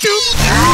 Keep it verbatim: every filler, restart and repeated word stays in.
do.